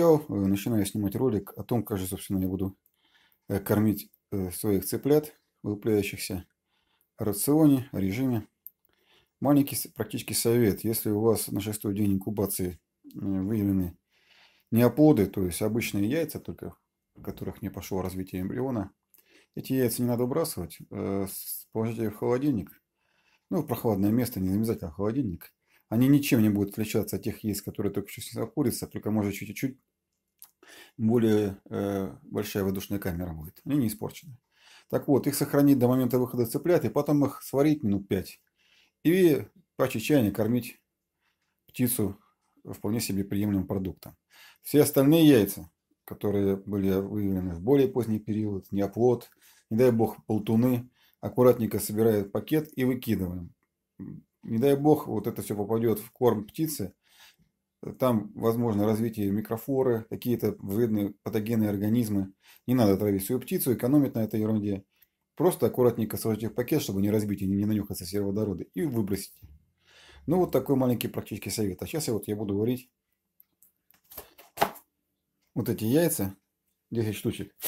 обещал, начинаю снимать ролик о том, как же, собственно, я буду кормить своих цыплят, вылупляющихся, о рационе, о режиме. Маленький практический совет. Если у вас на 6-й день инкубации выявлены неоплоды, то есть обычные яйца, только в которых не пошло развитие эмбриона, эти яйца не надо выбрасывать, положите их в холодильник, ну, в прохладное место, не обязательно в холодильник. Они ничем не будут отличаться от тех яиц, которые только что снесли курица, только, может, чуть-чуть более большая воздушная камера будет. Они не испорчены. Так вот, их сохранить до момента выхода цыплят, и потом их сварить минут 5. И по чайнику кормить птицу вполне себе приемлемым продуктом. Все остальные яйца, которые были выявлены в более поздний период, неоплод, не дай бог полтуны, аккуратненько собирают в пакет и выкидываем. Не дай бог, вот это все попадет в корм птицы. Там возможно развитие микрофлоры, какие-то вредные патогенные организмы. Не надо травить свою птицу, экономить на этой ерунде. Просто аккуратненько сложите их в пакет, чтобы не разбить и не нанюхаться сероводорода, и выбросите. Ну вот такой маленький практический совет. А сейчас я буду варить вот эти яйца, 10 штучек.